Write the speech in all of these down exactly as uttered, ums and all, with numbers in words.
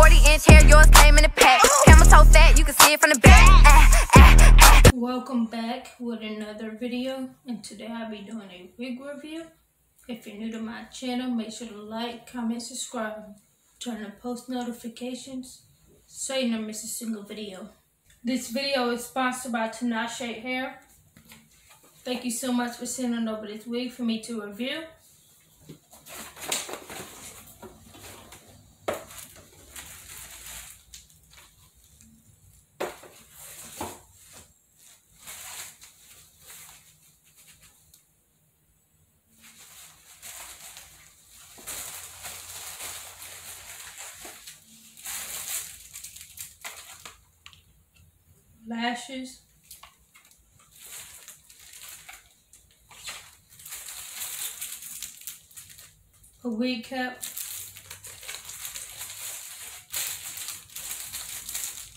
forty inch hair, yours came in a pack. Camel toe fat, you can see it from the back. Ah, ah, ah. Welcome back with another video, and today I'll be doing a wig review. If you're new to my channel, make sure to like, comment, subscribe, turn on post notifications so you never miss a single video. This video is sponsored by Tinashe Hair. Thank you so much for sending over this wig for me to review. Lashes. A wig cap.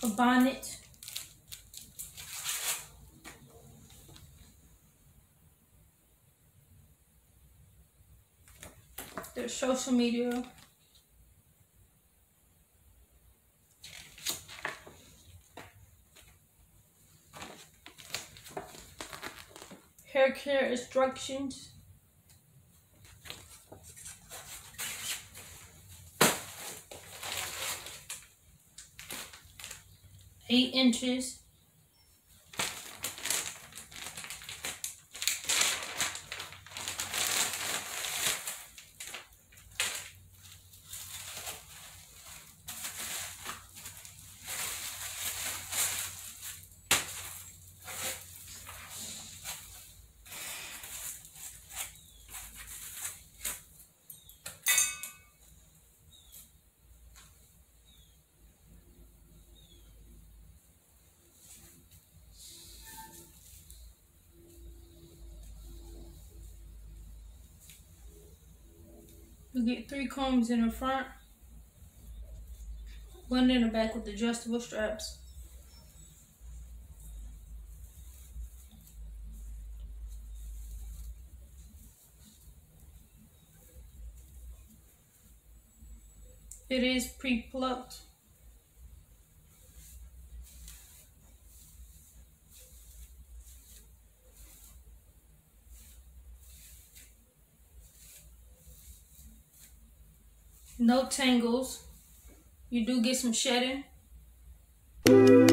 A bonnet. Their social media. Hair care instructions. Eight inches. You get three combs in the front, one in the back with adjustable straps. It is pre-plucked. No tangles. You do get some shedding. Oh,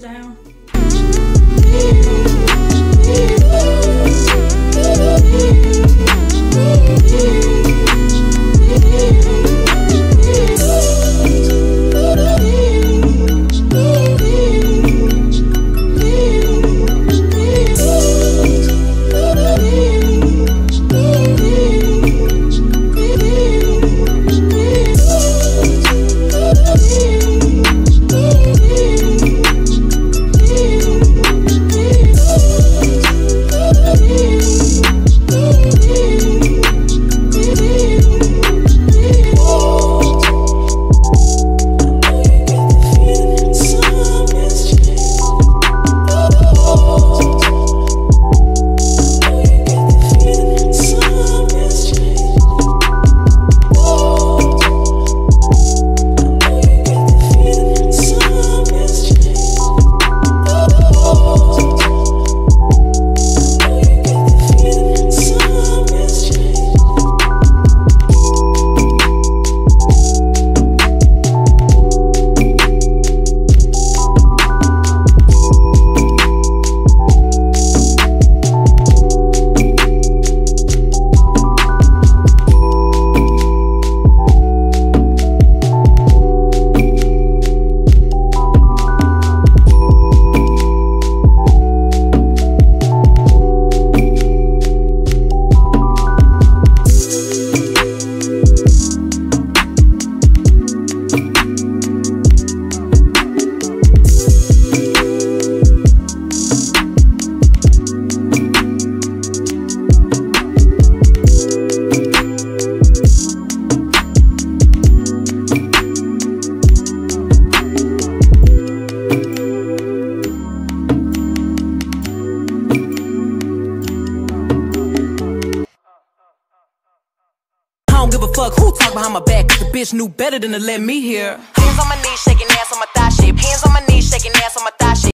down. I don't give a fuck who talk behind my back, 'cause the bitch knew better than to let me hear. Hands on my knees, shaking ass on my thigh.